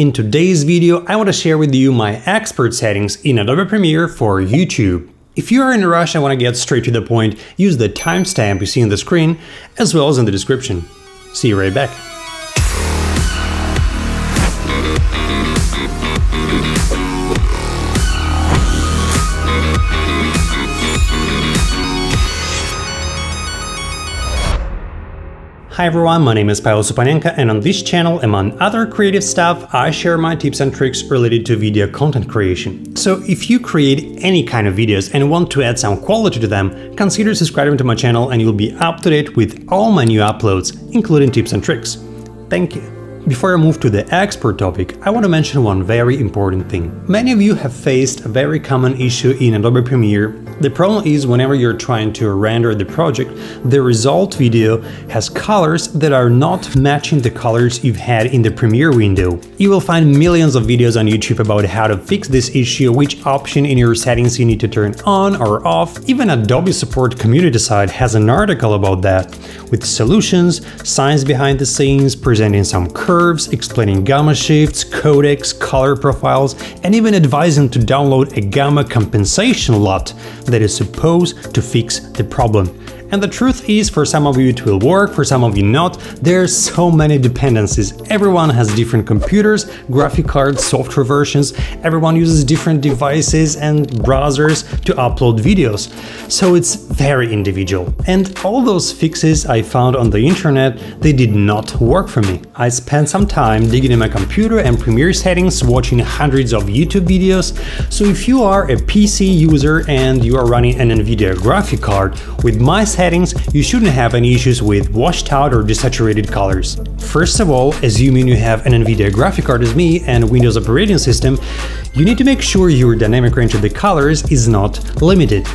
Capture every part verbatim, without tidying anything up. In today's video, I want to share with you my expert settings in Adobe Premiere for YouTube. If you are in a rush and want to get straight to the point, use the timestamp you see on the screen as well as in the description. See you right back. Hi everyone, my name is Pavel Supanenka, and on this channel, among other creative stuff, I share my tips and tricks related to video content creation. So if you create any kind of videos and want to add some quality to them, consider subscribing to my channel and you'll be up to date with all my new uploads, including tips and tricks. Thank you. Before I move to the expert topic, I want to mention one very important thing. Many of you have faced a very common issue in Adobe Premiere. The problem is whenever you're trying to render the project, the result video has colors that are not matching the colors you've had in the Premiere window. You will find millions of videos on YouTube about how to fix this issue, which option in your settings you need to turn on or off. Even Adobe Support Community site has an article about that, with solutions, science behind the scenes, presenting some curves, explaining gamma shifts, codecs, color profiles, and even advising to download a gamma compensation lot that is supposed to fix the problem. And the truth is, for some of you it will work, for some of you not. There's so many dependencies. Everyone has different computers, graphic cards, software versions, everyone uses different devices and browsers to upload videos. So it's very individual. And all those fixes I found on the internet, they did not work for me. I spent some time digging in my computer and Premiere settings, watching hundreds of YouTube videos. So if you are a P C user and you are running an NVIDIA graphic card, with my settings, you shouldn't have any issues with washed out or desaturated colors. First of all, assuming you have an NVIDIA graphic card as me and Windows operating system, you need to make sure your dynamic range of the colors is not limited.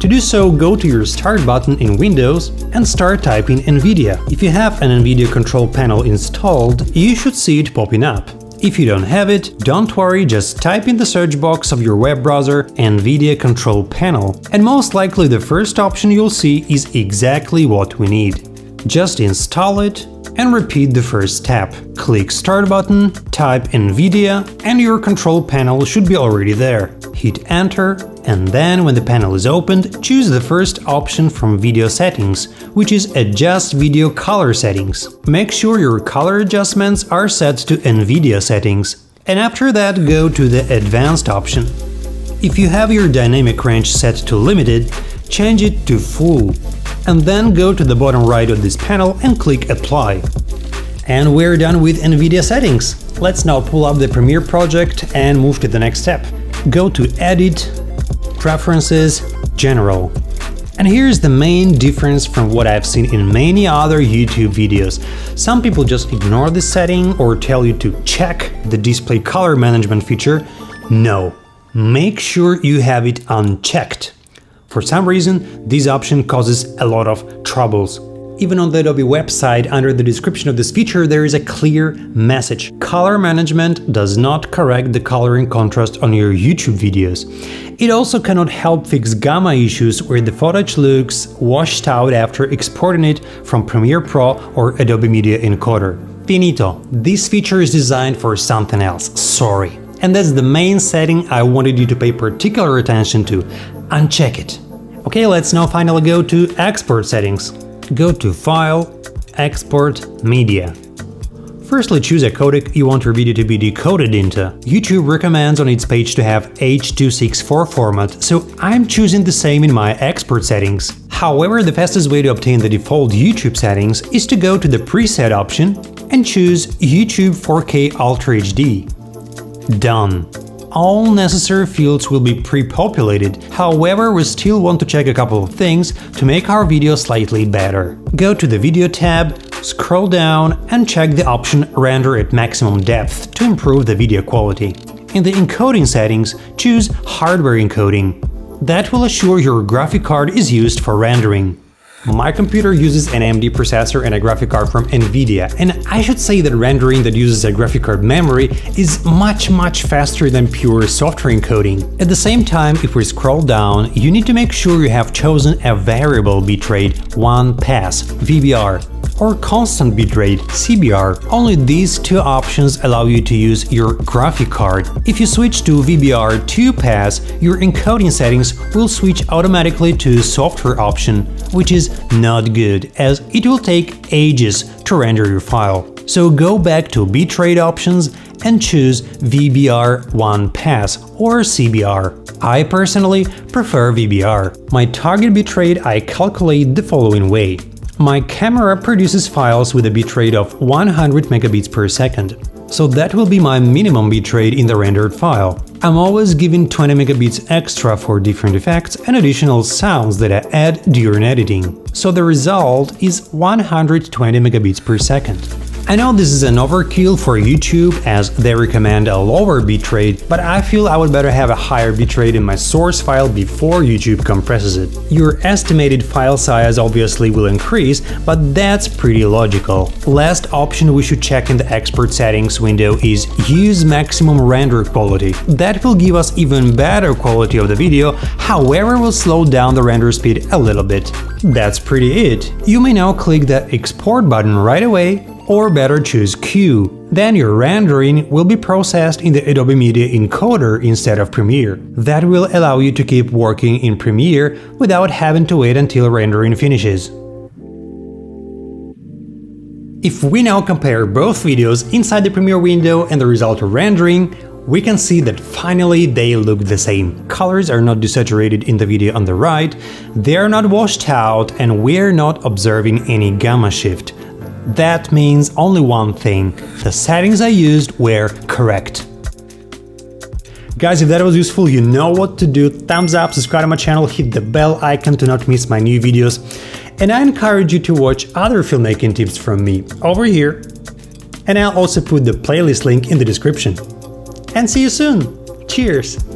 To do so, go to your Start button in Windows and start typing NVIDIA. If you have an NVIDIA control panel installed, you should see it popping up. If you don't have it, don't worry, just type in the search box of your web browser NVIDIA control panel, and most likely the first option you'll see is exactly what we need. Just install it and repeat the first step. Click Start button, type NVIDIA, and your control panel should be already there. Hit Enter, and then when the panel is opened, choose the first option from Video Settings, which is Adjust Video Color Settings. Make sure your color adjustments are set to NVIDIA settings, and after that go to the Advanced option. If you have your dynamic range set to Limited, change it to Full, and then go to the bottom right of this panel and click Apply. And we're done with NVIDIA settings. Let's now pull up the Premiere project and move to the next step. Go to Edit, Preferences, General. And here's the main difference from what I've seen in many other YouTube videos. Some people just ignore this setting or tell you to check the display color management feature. No, make sure you have it unchecked. For some reason, this option causes a lot of troubles. Even on the Adobe website, under the description of this feature, there is a clear message. Color management does not correct the coloring contrast on your YouTube videos. It also cannot help fix gamma issues where the footage looks washed out after exporting it from Premiere Pro or Adobe Media Encoder. Finito. This feature is designed for something else. Sorry. And that's the main setting I wanted you to pay particular attention to. Uncheck it. Okay, let's now finally go to Export Settings. Go to File, Export Media. Firstly, choose a codec you want your video to be decoded into. YouTube recommends on its page to have H two sixty-four format, so I'm choosing the same in my export settings. However, the fastest way to obtain the default YouTube settings is to go to the preset option and choose YouTube four K Ultra H D. Done. All necessary fields will be pre-populated, however, we still want to check a couple of things to make our video slightly better. Go to the Video tab, scroll down and check the option Render at maximum depth to improve the video quality. In the encoding settings, choose Hardware encoding. That will assure your graphic card is used for rendering. My computer uses an A M D processor and a graphic card from NVIDIA, and I should say that rendering that uses a graphic card memory is much much faster than pure software encoding. At the same time, if we scroll down, you need to make sure you have chosen a variable bitrate one pass, V B R, or constant bitrate C B R. Only these two options allow you to use your graphic card. If you switch to V B R two pass, your encoding settings will switch automatically to software option, which is not good, as it will take ages to render your file. So go back to bitrate options and choose V B R one pass or C B R. I personally prefer V B R. My target bitrate I calculate the following way. My camera produces files with a bitrate of one hundred megabits per second, so that will be my minimum bitrate in the rendered file. I'm always giving twenty megabits extra for different effects and additional sounds that I add during editing, so the result is one hundred twenty megabits per second. I know this is an overkill for YouTube, as they recommend a lower bitrate, but I feel I would better have a higher bitrate in my source file before YouTube compresses it. Your estimated file size obviously will increase, but that's pretty logical. Last option we should check in the export settings window is use maximum render quality. That will give us even better quality of the video, however will slow down the render speed a little bit. That's pretty it. You may now click the export button right away, or better choose Q. Then your rendering will be processed in the Adobe Media Encoder instead of Premiere. That will allow you to keep working in Premiere without having to wait until rendering finishes. If we now compare both videos inside the Premiere window and the result of rendering, we can see that finally they look the same. Colors are not desaturated in the video on the right, they are not washed out, and we're not observing any gamma shift. That means only one thing: the settings I used were correct. Guys, if that was useful, you know what to do. Thumbs up, subscribe to my channel, hit the bell icon to not miss my new videos. And I encourage you to watch other filmmaking tips from me over here. And I'll also put the playlist link in the description. And see you soon. Cheers.